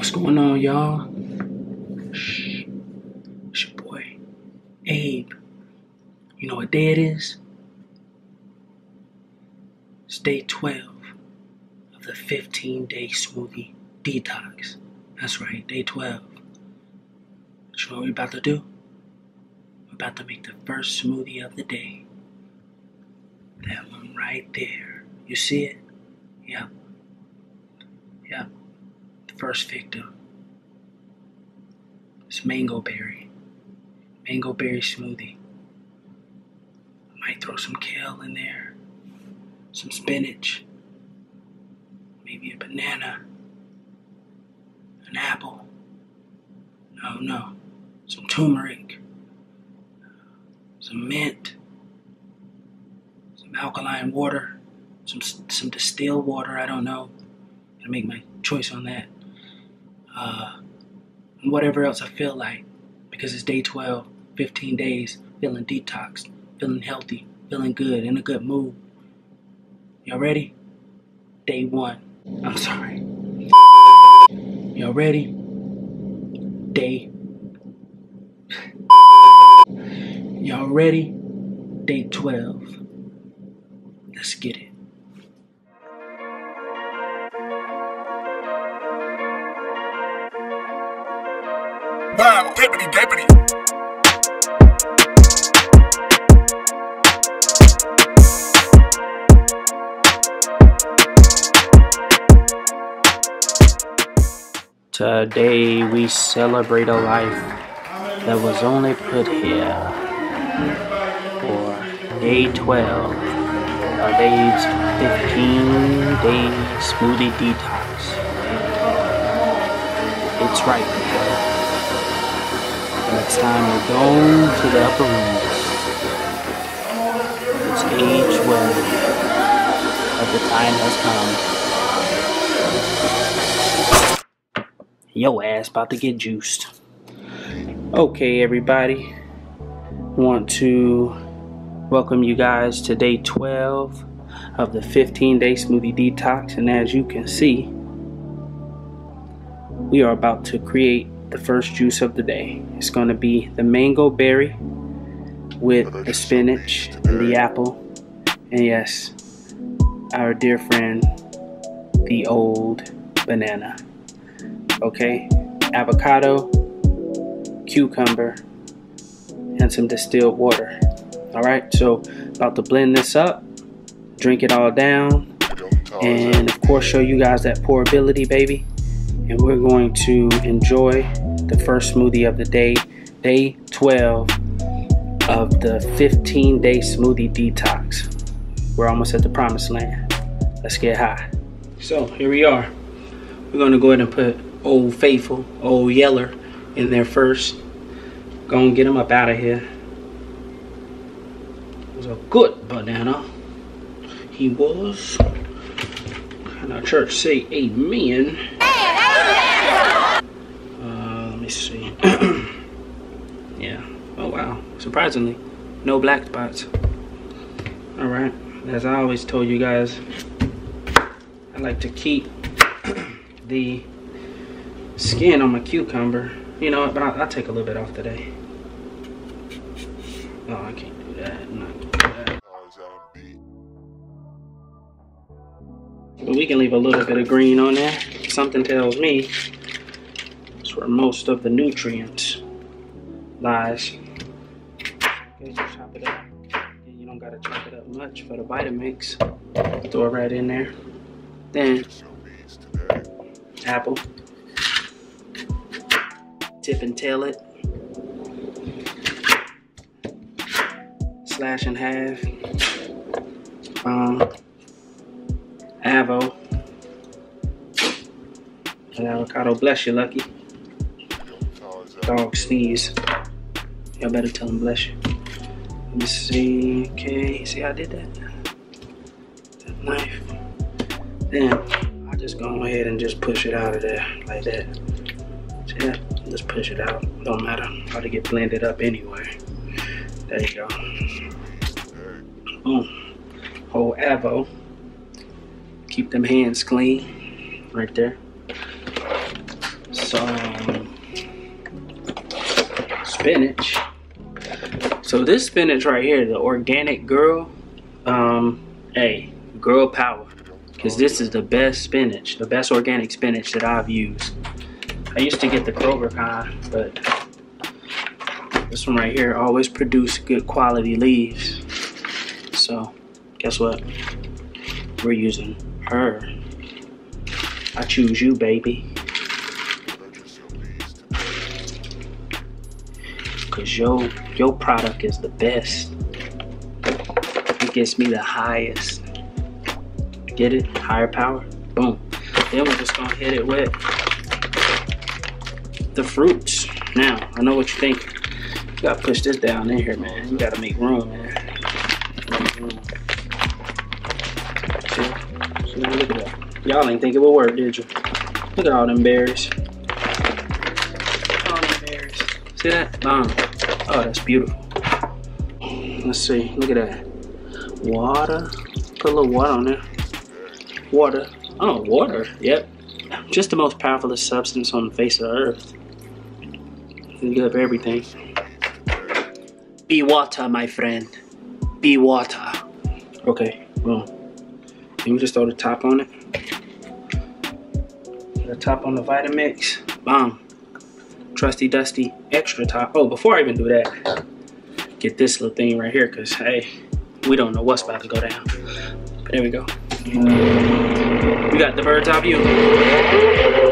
What's going on, y'all? Shh. It's your boy, Abe. You know what day it is? It's day 12 of the 15-day smoothie detox. That's right, day 12. But you know what we're about to do? We're about to make the first smoothie of the day. That one right there. You see it? Yep. Yep. The first victim. It's mango berry. Mango berry smoothie. I might throw some kale in there. Some spinach. Maybe a banana. An apple. No. Some turmeric. Some mint. Some alkaline water. Some distilled water, I don't know. I make my choice on that. And whatever else I feel like, because it's day 12, 15 days, feeling detoxed, feeling healthy, feeling good, in a good mood. Y'all ready? Day one. I'm sorry. Y'all ready? Day. Y'all ready? Day 12. Let's get it. Wow, deputy. Today we celebrate a life that was only put here for day 12 of Abe's 15-day smoothie detox. It's right there. Next time we're going to the upper room. It's age 12, but the time has come. Yo ass about to get juiced. Okay, everybody. Want to welcome you guys to day 12 of the 15-day smoothie detox. And as you can see, we are about to create the first juice of the day. It's going to be the mango berry with the spinach and the apple, and yes, our dear friend, the old banana. Okay, avocado, cucumber, and some distilled water. All right, so about to blend this up, drink it all down, and of course show you guys that pourability, baby. And we're going to enjoy the first smoothie of the day, day 12 of the 15-day smoothie detox. We're almost at the promised land. Let's get high. So here we are. We're gonna go ahead and put Old Faithful, Old Yeller in there first. Gonna get him up out of here. It was a good banana. He was. Can our church say amen? Let me see. Yeah. Oh wow. Surprisingly, no black spots. All right. As I always told you guys, I like to keep the skin on my cucumber. You know, but I'll take a little bit off today. Oh, I can't do that. I'm not gonna do that. But we can leave a little bit of green on there. Something tells me that's where most of the nutrients lies. Okay, just chop it up. You don't gotta chop it up much for the Vitamix. Throw it right in there. Then apple. Tip and tail it. Slash in half. Avo. An avocado, bless you, Lucky. Dog sneeze. Y'all better tell him bless you. Let me see. Okay, see how I did that? That knife. Then I just go ahead and just push it out of there like that. See that? Just push it out. Don't matter how to get blended up anyway. There you go. Boom. Whole avo. Keep them hands clean. Right there. some spinach. So this spinach right here, the organic girl, hey, girl power, because this is the best spinach, the best organic spinach that I've used. I used to get the clover kind, but this one right here always produced good quality leaves. So guess what? We're using her. I choose you, baby. Cause your product is the best. It gets me the highest. Get it? Higher power. Boom. Then we're just gonna hit it with the fruits. Now, I know what you think. You gotta push this down in here, man. You gotta make room, man. Make room. See? See, look at that. Y'all ain't think it would work, did you? Look at all them berries. All them berries. See that? Bomb. Oh, that's beautiful. Let's see. Look at that. Water. Put a little water on there. Water. Oh, water. Yep. Just the most powerful substance on the face of the earth. You can up everything. Be water, my friend. Be water. Okay, well, can we just throw the top on it? The top on the Vitamix. Bomb. Trusty, dusty, extra top. Oh, before I even do that, get this little thing right here, because, hey, we don't know what's about to go down. But there we go. We got the bird's eye view.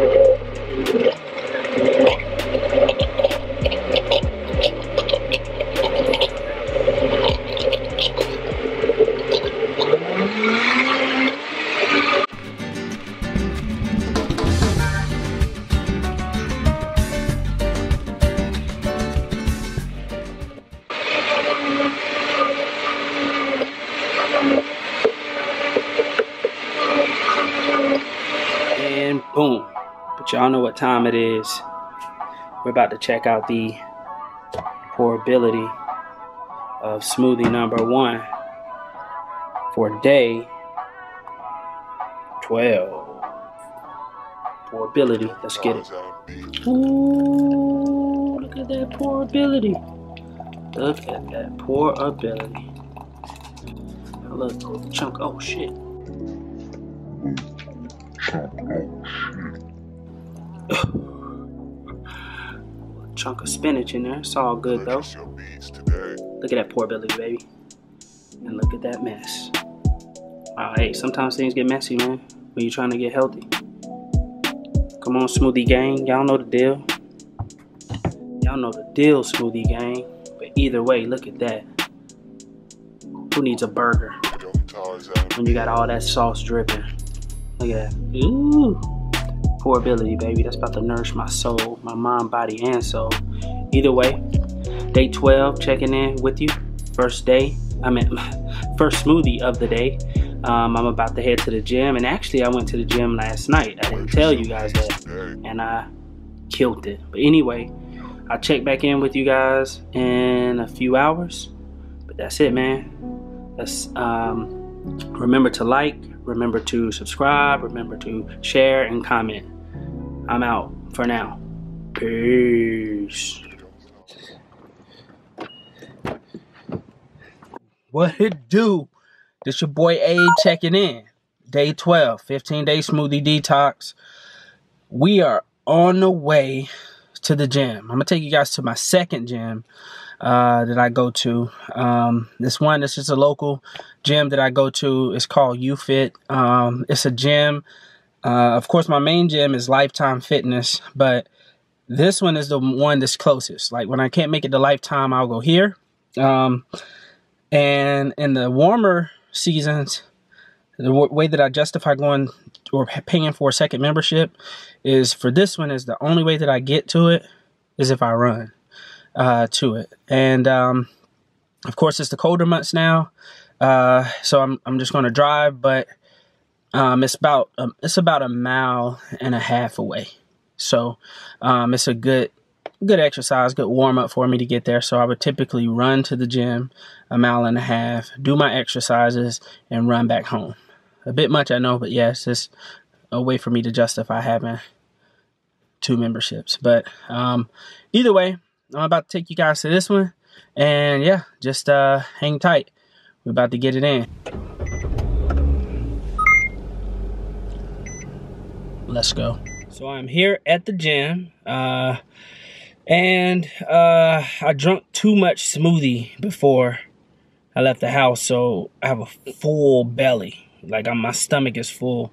Boom. But y'all know what time it is. We're about to check out the pourability of smoothie number 1 for day 12. Pourability. Let's get it. Ooh, look at that pourability. Look at that pourability. A little chunk. Oh, shit. Chunk of spinach in there. It's all good though. Look at that pourability, baby. And look at that mess. Wow, hey, sometimes things get messy, man, when you're trying to get healthy. Come on, smoothie gang. Y'all know the deal. Y'all know the deal, smoothie gang. But either way, look at that. Who needs a burger when you got all that sauce dripping? Look at that. Ooh. Pourability, baby. That's about to nourish my soul, my mind, body, and soul. Either way, day 12, checking in with you. First day. I mean, first smoothie of the day. I'm about to head to the gym. And actually, I went to the gym last night. I didn't tell you guys that. And I killed it. But anyway, I'll check back in with you guys in a few hours. But that's it, man. That's, remember to like. Remember to subscribe, remember to share and comment. I'm out for now. Peace. What it do? This your boy A checking in. Day 12, 15-day smoothie detox. We are on the way to the gym. I'm gonna take you guys to my second gym that I go to. This one, this is a local gym that I go to. It's called UFit. It's a gym. Of course, my main gym is Lifetime Fitness, but this one is the one that's closest. Like when I can't make it to Lifetime, I'll go here. And in the warmer seasons, the way that I justify going or paying for a second membership is for this one is the only way that I get to it is if I run to it. And of course it's the colder months now, so I'm just gonna drive, but it's about 1.5 miles away, so it's a good exercise, good warm-up for me to get there. So I would typically run to the gym 1.5 miles, do my exercises, and run back home. A bit much, I know, but yeah, it's just a way for me to justify having two memberships. But either way, I'm about to take you guys to this one. And yeah, just hang tight. We're about to get it in. Let's go. So I'm here at the gym, and I drank too much smoothie before I left the house, so I have a full belly. Like my stomach is full.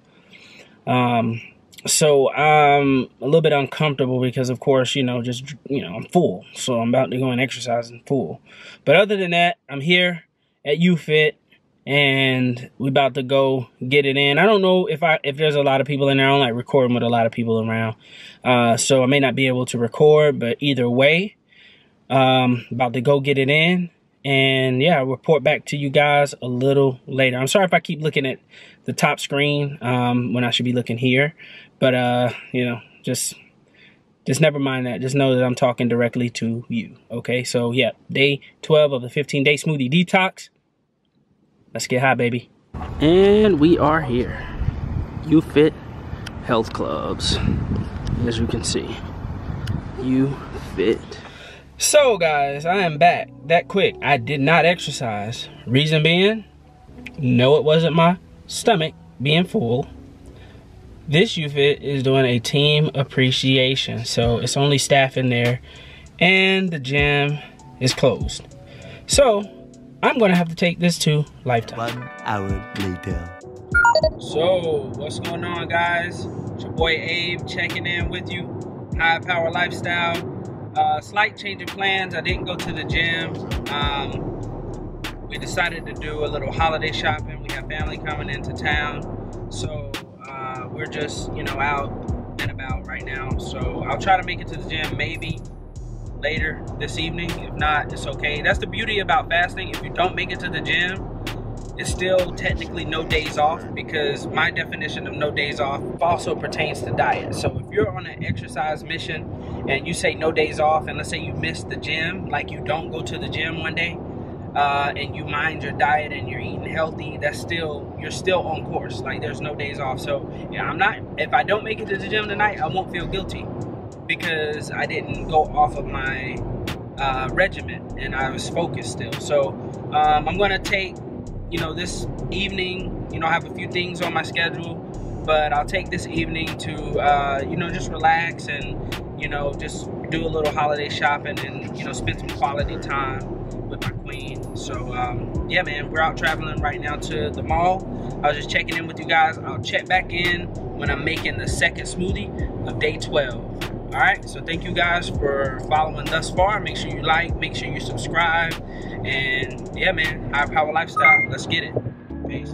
So I'm a little bit uncomfortable because, of course, I'm full. So I'm about to go and exercise and full. But other than that, I'm here at UFit. And we about to go get it in. I don't know if there's a lot of people in there. I don't like recording with a lot of people around. So I may not be able to record, but either way, about to go get it in. And yeah, I'll report back to you guys a little later. I'm sorry if I keep looking at the top screen when I should be looking here. But, just never mind that. Just know that I'm talking directly to you. Okay, so yeah, day 12 of the 15-day smoothie detox. Let's get high, baby. And we are here. UFit Health Clubs. As you can see. UFit. So guys, I am back that quick. I did not exercise. Reason being, no, it wasn't my stomach being full. This UFit is doing a team appreciation. So it's only staff in there. And the gym is closed. So I'm gonna have to take this to Lifetime. 1 hour later. So, what's going on, guys? It's your boy Abe checking in with you. Higher Power Lifestyle. Slight change of plans. I didn't go to the gym. We decided to do a little holiday shopping. We have family coming into town, so we're just out and about right now. So I'll try to make it to the gym maybe later this evening. If not, it's okay. That's the beauty about fasting. If you don't make it to the gym, it's still technically no days off, because my definition of no days off also pertains to diet. So if you're on an exercise mission and you say no days off, and let's say you miss the gym, like you don't go to the gym one day, and you mind your diet and you're eating healthy, that's still, you're still on course. Like, there's no days off. So yeah, if I don't make it to the gym tonight, I won't feel guilty, because I didn't go off of my regimen and I was focused still. So I'm gonna take, this evening, I have a few things on my schedule, but I'll take this evening to, just relax and, just do a little holiday shopping and, spend some quality time with my queen. So yeah, man, we're out traveling right now to the mall. I was just checking in with you guys. I'll check back in when I'm making the second smoothie of day 12. All right, so thank you guys for following thus far. Make sure you like, make sure you subscribe, and yeah, man, High Power Lifestyle. Let's get it. Peace.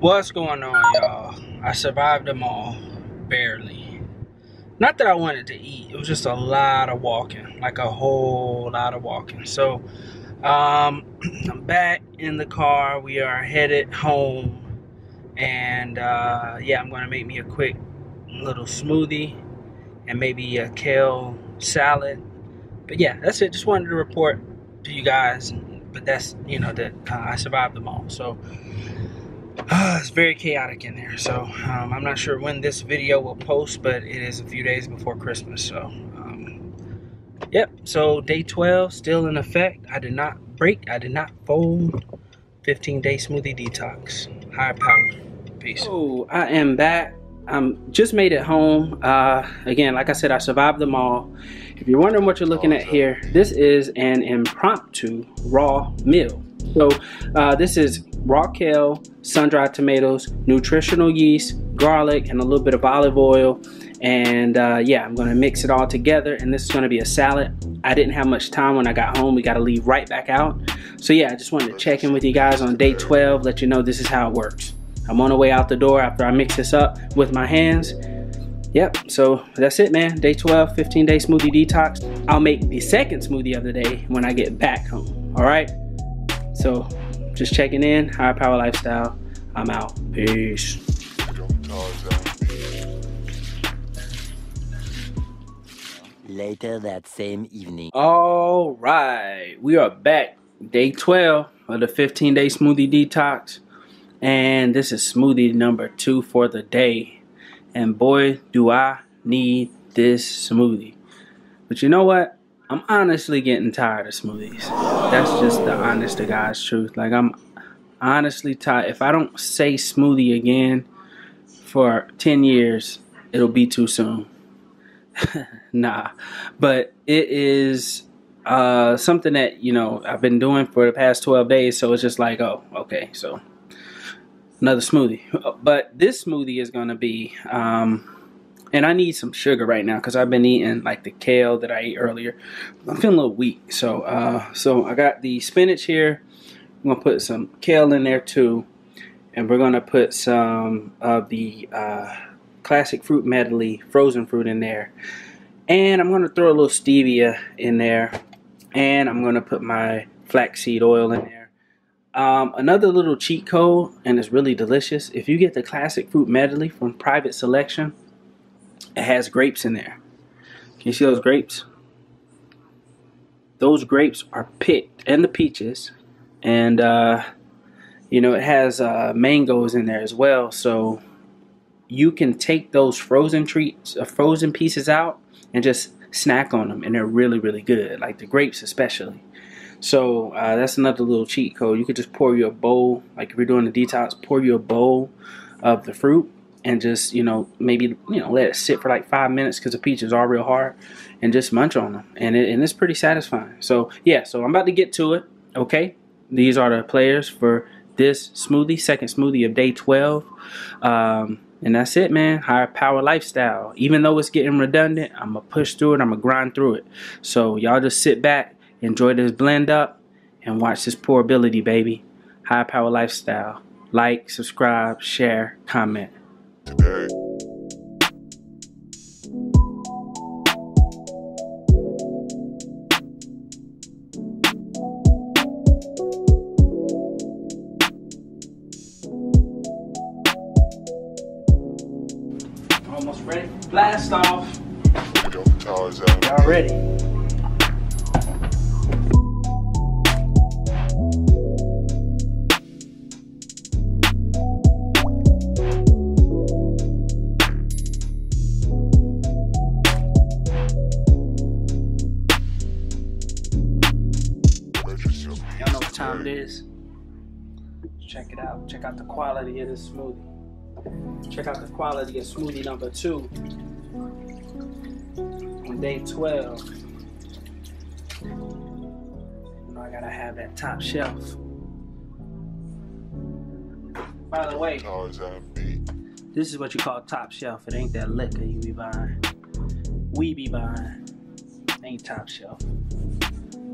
What's going on, y'all? I survived them all, barely. Not that I wanted to eat, it was just a lot of walking, like a whole lot of walking. So, I'm back in the car, we are headed home, and yeah, I'm gonna make me a quick little smoothie, and maybe a kale salad. But yeah, that's it, just wanted to report to you guys, but that's, that I survived them all, so. It's very chaotic in there, so I'm not sure when this video will post, but it is a few days before Christmas, so yep. So day 12 still in effect. I did not break, I did not fold. 15-day smoothie detox. Higher power. Peace. Oh, I am back. I'm just made it home. Again, like I said, I survived them all. If you're wondering what you're looking at here, this is an impromptu raw meal. So this is raw kale, sun-dried tomatoes, nutritional yeast, garlic, and a little bit of olive oil. And yeah, I'm gonna mix it all together, and this is gonna be a salad. I didn't have much time when I got home. We gotta leave right back out. So yeah, I just wanted to check in with you guys on day 12, let you know this is how it works. I'm on the way out the door after I mix this up with my hands. Yep, so that's it, man. Day 12, 15-day smoothie detox. I'll make the second smoothie of the day when I get back home, all right? So just checking in. Higher Power Lifestyle. I'm out. Peace. cars out. Later that same evening. All right, we are back. Day 12 of the 15-day smoothie detox. And this is smoothie number 2 for the day. And boy, do I need this smoothie. But you know what? I'm honestly getting tired of smoothies. That's just the honest to God's truth. Like, I'm honestly tired. If I don't say smoothie again for 10 years, it'll be too soon. Nah. But it is something that, you know, I've been doing for the past 12 days. So it's just like, oh, okay, so another smoothie. But this smoothie is going to be... and I need some sugar right now because I've been eating like the kale that I ate earlier. I'm feeling a little weak. So so I got the spinach here. I'm going to put some kale in there too. And we're going to put some of the classic fruit medley, frozen fruit in there. And I'm going to throw a little stevia in there. And I'm going to put my flaxseed oil in there. Another little cheat code, and it's really delicious. If you get the classic fruit medley from Private Selection, it has grapes in there. Can you see those grapes? Those grapes are picked, and the peaches, and you know, it has mangoes in there as well. So you can take those frozen treats, frozen pieces out, and just snack on them, and they're really, really good. Like the grapes, especially. So that's another little cheat code. You could just pour you a bowl. Like if you're doing the detox, pour you a bowl of the fruit. And just, you know, maybe, you know, let it sit for like 5 minutes because the peaches are real hard, and just munch on them. And it's pretty satisfying. So, yeah, so I'm about to get to it, okay? These are the players for this smoothie, second smoothie of day 12. And that's it, man. Higher Power Lifestyle. Even though it's getting redundant, I'm going to push through it. I'm going to grind through it. So, y'all just sit back, enjoy this blend up, and watch this pourability, baby. Higher Power Lifestyle. Like, subscribe, share, comment. Hey. Almost ready. Blast off. Y'all ready? It is. Check it out. Check out the quality of this smoothie. Check out the quality of smoothie number 2 on day 12. You know I gotta have that top shelf. By the way, this is what you call top shelf. It ain't that liquor you be buying. We be buying. It ain't top shelf.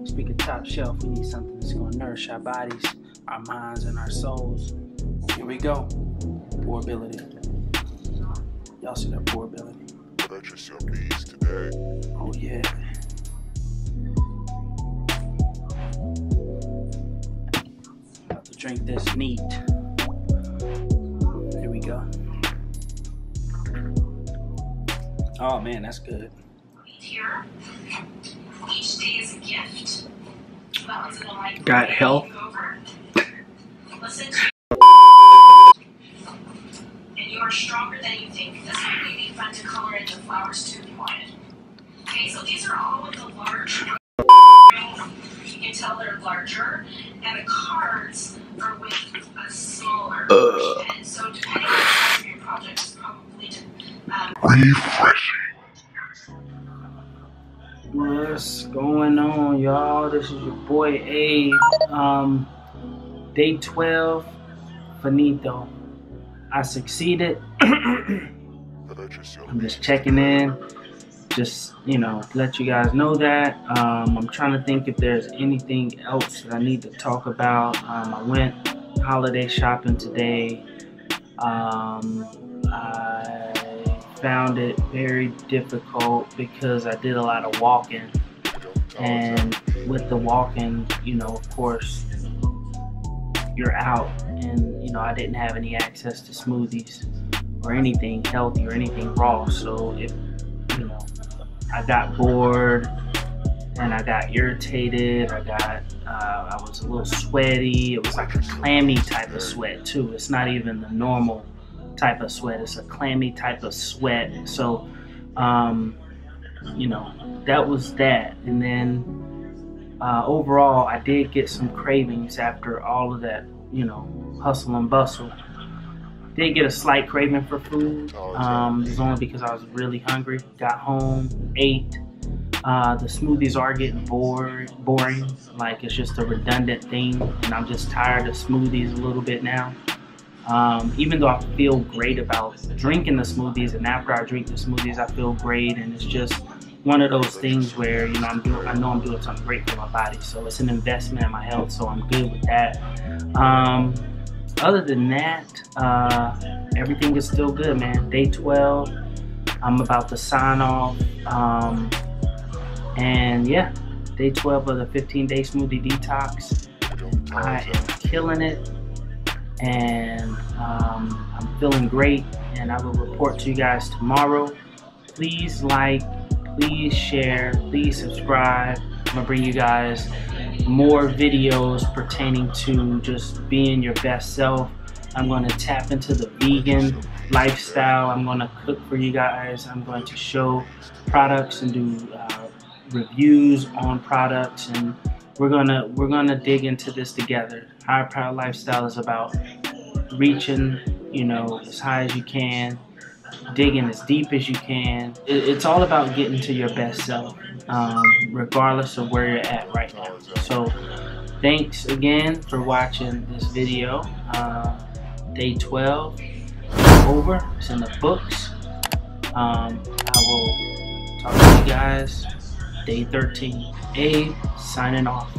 Speaking of top shelf, we need something that's going to nourish our bodies, our minds, and our souls. Here we go. Pourability. Y'all see that pourability? Let yourself be easy today. Oh, yeah. About to drink this neat. Here we go. Oh, man, that's good. Here. Each day is a gift. Got health. Listen to and you are stronger than you think. That's why they need fun to color in the flowers too if you wanted. Okay, so these are all with the large rings. You can tell they're larger, and the cards are with a smaller version. So depending on the size of your project, it's probably refreshing. What's going on, y'all? This is your boy Abe. Day 12, finito. I succeeded. I'm just checking in. Just, you know, let you guys know that. I'm trying to think if there's anything else that I need to talk about. I went holiday shopping today. I found it very difficult because I did a lot of walking, and with the walking, you know, of course you're out, and you know, I didn't have any access to smoothies or anything healthy or anything raw. So if, you know, I got bored and I got irritated, I was a little sweaty. It was like a clammy type of sweat too. It's not even the normal type of sweat. It's a clammy type of sweat. So, you know, that was that. And then overall, I did get some cravings after all of that, you know, hustle and bustle. Did get a slight craving for food. It was only because I was really hungry. Got home, ate. The smoothies are getting boring. Like, it's just a redundant thing, and I'm just tired of smoothies a little bit now. Even though I feel great about drinking the smoothies, and after I drink the smoothies, I feel great, and it's just one of those things where, you know, I know I'm doing something great for my body, so it's an investment in my health, so I'm good with that. Other than that, everything is still good, man. Day 12, I'm about to sign off. And yeah, day 12 of the 15-day smoothie detox. I am killing it, and I'm feeling great, and I will report to you guys tomorrow. Please like, please share, please subscribe. I'm gonna bring you guys more videos pertaining to just being your best self. I'm gonna tap into the vegan lifestyle. I'm gonna cook for you guys. I'm going to show products and do reviews on products, and we're gonna dig into this together. Higher Power Lifestyle is about reaching, you know, as high as you can, digging as deep as you can. It's all about getting to your best self, regardless of where you're at right now. So thanks again for watching this video. Day 12 over, it's in the books. I will talk to you guys. Day 13. Abe signing off.